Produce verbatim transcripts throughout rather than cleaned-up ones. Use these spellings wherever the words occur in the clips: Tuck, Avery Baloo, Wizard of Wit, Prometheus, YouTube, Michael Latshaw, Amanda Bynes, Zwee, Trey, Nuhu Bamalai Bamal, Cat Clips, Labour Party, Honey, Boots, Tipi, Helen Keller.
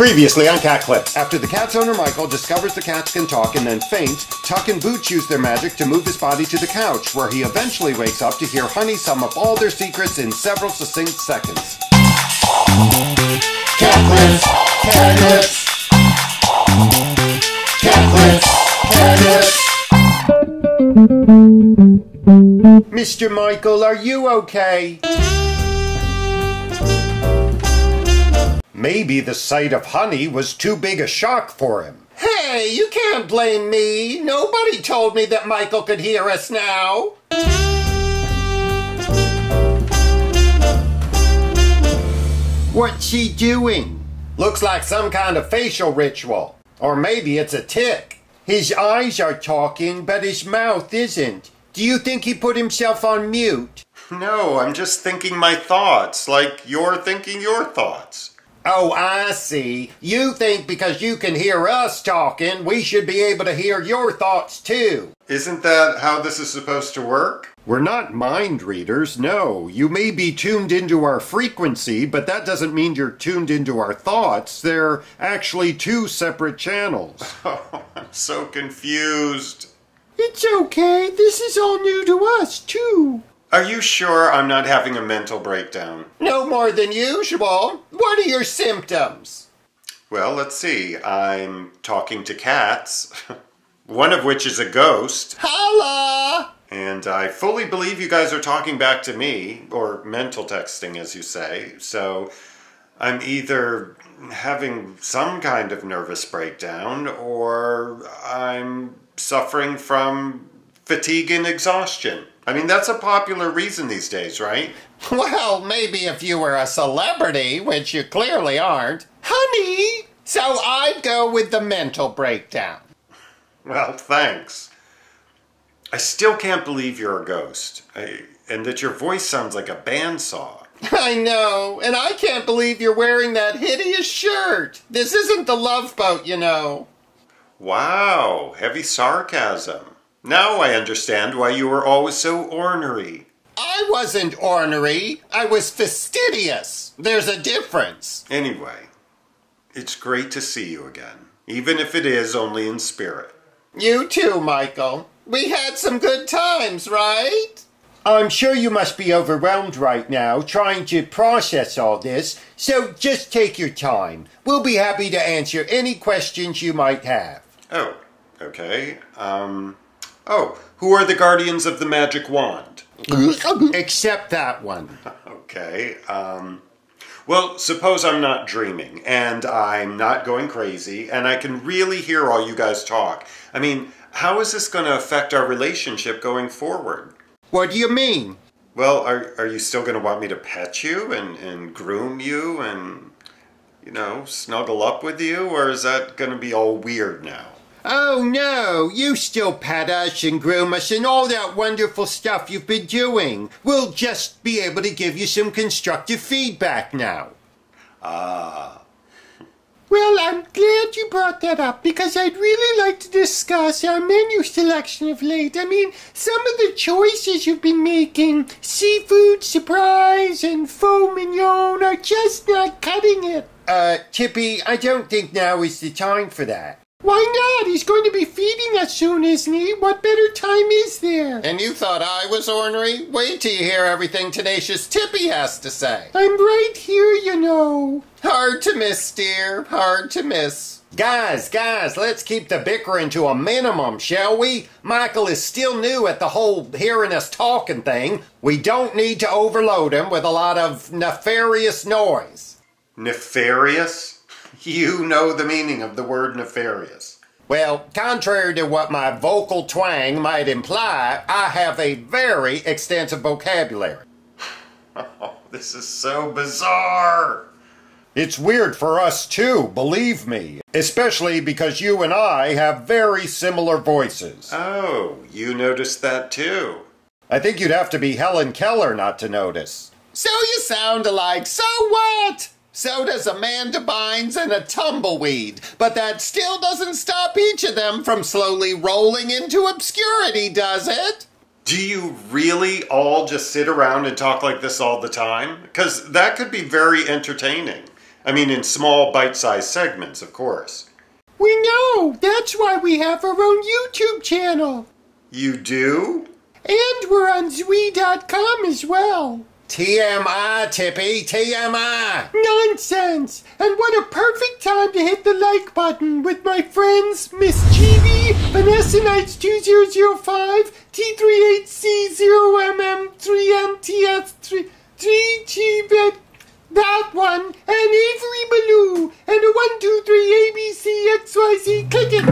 Previously on Cat Clips. After the cat's owner, Michael, discovers the cats can talk and then faints, Tuck and Boots use their magic to move his body to the couch, where he eventually wakes up to hear Honey sum up all their secrets in several succinct seconds. Cat Clips! Cat Clips! Cat Clips! Cat Clips! Mister Michael, are you okay? Maybe the sight of Honey was too big a shock for him. Hey, you can't blame me. Nobody told me that Michael could hear us now. What's she doing? Looks like some kind of facial ritual. Or maybe it's a tic. His eyes are talking, but his mouth isn't. Do you think he put himself on mute? No, I'm just thinking my thoughts, like you're thinking your thoughts. Oh, I see. You think because you can hear us talking, we should be able to hear your thoughts too. Isn't that how this is supposed to work? We're not mind readers, no. You may be tuned into our frequency, but that doesn't mean you're tuned into our thoughts. They're actually two separate channels. Oh, I'm so confused. It's okay. This is all new to us too. Are you sure I'm not having a mental breakdown? No more than usual. What are your symptoms? Well, let's see. I'm talking to cats, one of which is a ghost. Holla! And I fully believe you guys are talking back to me, or mental texting, as you say. So I'm either having some kind of nervous breakdown, or I'm suffering from fatigue and exhaustion. I mean, that's a popular reason these days, right? Well, maybe if you were a celebrity, which you clearly aren't. Honey! So I'd go with the mental breakdown. Well, thanks. I still can't believe you're a ghost, I, and that your voice sounds like a bandsaw. I know, and I can't believe you're wearing that hideous shirt. This isn't the Love Boat, you know. Wow, heavy sarcasm. Now I understand why you were always so ornery. I wasn't ornery. I was fastidious. There's a difference. Anyway, it's great to see you again, even if it is only in spirit. You too, Michael. We had some good times, right? I'm sure you must be overwhelmed right now, trying to process all this, so just take your time. We'll be happy to answer any questions you might have. Oh, okay. Um... Oh, who are the guardians of the magic wand? Except that one. Okay, um... Well, suppose I'm not dreaming, and I'm not going crazy, and I can really hear all you guys talk. I mean, how is this going to affect our relationship going forward? What do you mean? Well, are, are you still going to want me to pet you, and, and groom you, and, you know, snuggle up with you, or is that going to be all weird now? Oh no, you still pet us and groom us and all that wonderful stuff you've been doing. We'll just be able to give you some constructive feedback now. Ah. Uh. Well, I'm glad you brought that up because I'd really like to discuss our menu selection of late. I mean, some of the choices you've been making, seafood surprise and faux mignon, are just not cutting it. Uh, Tipi, I don't think now is the time for that. Why not? He's going to be feeding us soon, isn't he? What better time is there? And you thought I was ornery? Wait till you hear everything Tenacious Tipi has to say. I'm right here, you know. Hard to miss, dear. Hard to miss. Guys, guys, let's keep the bickering to a minimum, shall we? Michael is still new at the whole hearing us talking thing. We don't need to overload him with a lot of nefarious noise. Nefarious? You know the meaning of the word nefarious. Well, contrary to what my vocal twang might imply, I have a very extensive vocabulary. Oh, this is so bizarre. It's weird for us too, believe me. Especially because you and I have very similar voices. Oh, you noticed that too. I think you'd have to be Helen Keller not to notice. So you sound alike, so what? So does Amanda Bynes and a tumbleweed, but that still doesn't stop each of them from slowly rolling into obscurity, does it? Do you really all just sit around and talk like this all the time? Because that could be very entertaining. I mean, in small bite-sized segments, of course. We know! That's why we have our own YouTube channel! You do? And we're on Zwee dot com as well! T M I, Tipi, T M I! Nonsense! And what a perfect time to hit the like button with my friends Miss Chibi, Vanessa Knights two zero zero five, T three eight C zero M M three M T F three G B, that one, and Avery Baloo, and a one two three A B C X Y Z, click it!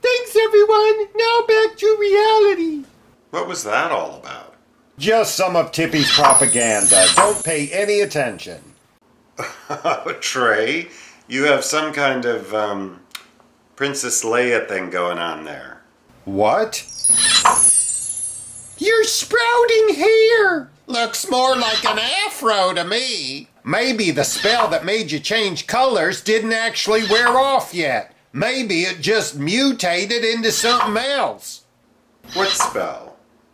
Thanks everyone, now back to reality! What was that all about? Just some of Tipi's propaganda. Don't pay any attention. Trey, you have some kind of um, Princess Leia thing going on there. What? You're sprouting hair! Looks more like an afro to me. Maybe the spell that made you change colors didn't actually wear off yet. Maybe it just mutated into something else. What spell?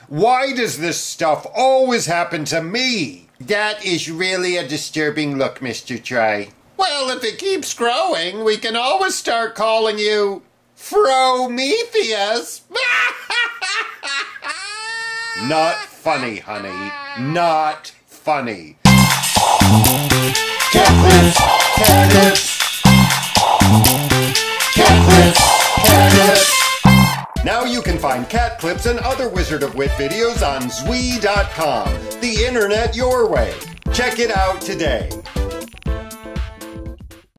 Why does this stuff always happen to me? That is really a disturbing look, Mister Trey. Well, if it keeps growing, we can always start calling you Prometheus. Not funny, honey. Not funny. Cat Clips, Cat Clips. Cat Clips, Cat Clips. Now you can find Cat Clips and other Wizard of Wit videos on Zwee dot com, the internet your way. Check it out today.